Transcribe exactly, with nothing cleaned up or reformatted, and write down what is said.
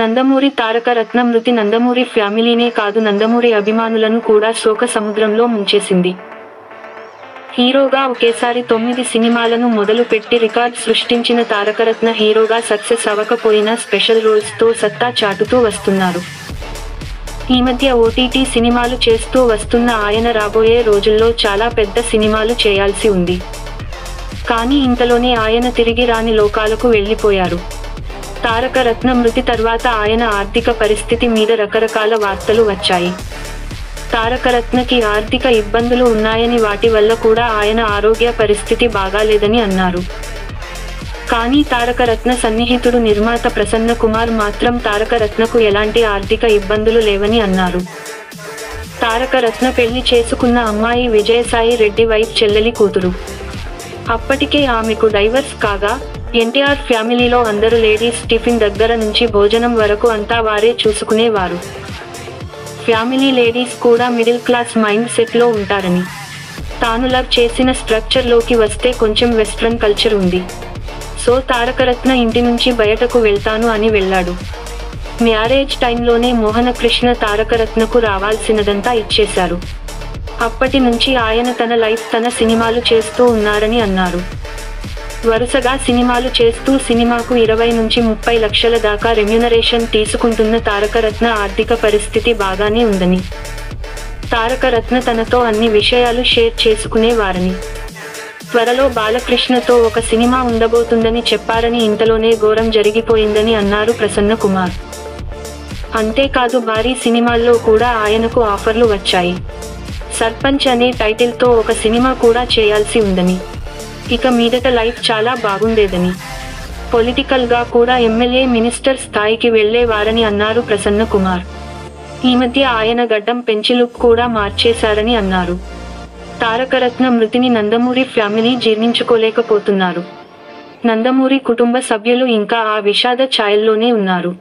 నందమూరి తారక రత్న మృతి నందమూరి ఫ్యామిలీనే కాదు నందమూరి అభిమానులను కూడా శోక సముద్రంలో ముంచేసింది. హీరోగా ఒకేసారి తొమ్మిది సినిమాలను మొదలుపెట్టి రికార్డ్ సృష్టించిన తారకరత్న హీరోగా సక్సెస్ అవ్వకపోయినా స్పెషల్ రోల్స్ తో సత్తా చాటుతూ వస్తున్నారు. ఈ మధ్య ఓటీటీ సినిమాలు చేస్తూ వస్తున్న ఆయన రాబోయే రోజుల్లో చాలా పెద్ద సినిమాలు చేయాల్సి ఉంది. కానీ ఇంతలోనే ఆయన తిరిగి రాని లోకాలకు వెళ్లిపోయారు. తారక రత్న మృతి తర్వాత ఆయన ఆర్థిక పరిస్థితి మీద రకరకాల వార్తలు వచ్చాయి. తారక రత్నకి ఆర్థిక ఇబ్బందులు ఉన్నాయని, వాటి వల్ల కూడా ఆయన ఆరోగ్య పరిస్థితి బాగాలేదని అన్నారు. కానీ తారక రత్న సన్నిహితుడు నిర్మాత ప్రసన్న కుమార్ మాత్రం తారక రత్నకు ఎలాంటి ఆర్థిక ఇబ్బందులు లేవని అన్నారు. తారక రత్న పెళ్లి చేసుకున్న అమ్మాయి విజయసాయి రెడ్డి వైఫ్ చెల్లెలి కూతురు. అప్పటికే ఆమెకు డైవర్స్ కాగా ఎన్టీఆర్ ఫ్యామిలీలో అందరూ లేడీస్ టిఫిన్ దగ్గర నుంచి భోజనం వరకు అంతా వారే చూసుకునేవారు. ఫ్యామిలీ లేడీస్ కూడా మిడిల్ క్లాస్ మైండ్ సెట్లో ఉంటారని, తాను లవ్ చేసిన స్ట్రక్చర్లోకి వస్తే కొంచెం వెస్ట్రన్ కల్చర్ ఉంది, సో తారకరత్న ఇంటి నుంచి బయటకు వెళ్తాను అని వెళ్ళాడు. మ్యారేజ్ టైంలోనే మోహనకృష్ణ తారకరత్నకు రావాల్సినదంతా ఇచ్చేశారు. అప్పటి నుంచి ఆయన తన లైఫ్ తన సినిమాలు చేస్తూ ఉన్నారని అన్నారు. వరుసగా సినిమాలు చేస్తూ సినిమాకు ఇరవై నుంచి ముప్పై లక్షల దాకా రెమ్యునరేషన్ తీసుకుంటున్న తారకరత్న ఆర్థిక పరిస్థితి బాగానే ఉందని, తారకరత్న తనతో అన్ని విషయాలు షేర్ చేసుకునేవారని, త్వరలో బాలకృష్ణతో ఒక సినిమా ఉండబోతుందని చెప్పారని, ఇంతలోనే ఘోరం జరిగిపోయిందని అన్నారు ప్రసన్న కుమార్. అంతేకాదు భారీ సినిమాల్లో కూడా ఆయనకు ఆఫర్లు వచ్చాయి. సర్పంచ్ అనే టైటిల్తో ఒక సినిమా కూడా చేయాల్సి ఉందని, ఇక మీదట లైఫ్ చాలా బాగుండేదని, పొలిటికల్గా కూడా ఎమ్మెల్యే మినిస్టర్ స్థాయికి వెళ్లేవారని అన్నారు ప్రసన్న కుమార్. ఈ మధ్య ఆయన గడ్డం పెంచి లుక్ కూడా మార్చేశారని అన్నారు. తారకరత్న మృతిని నందమూరి ఫ్యామిలీ జీర్ణించుకోలేకపోతున్నారు. నందమూరి కుటుంబ సభ్యులు ఇంకా ఆ విషాద ఛాయల్లోనే ఉన్నారు.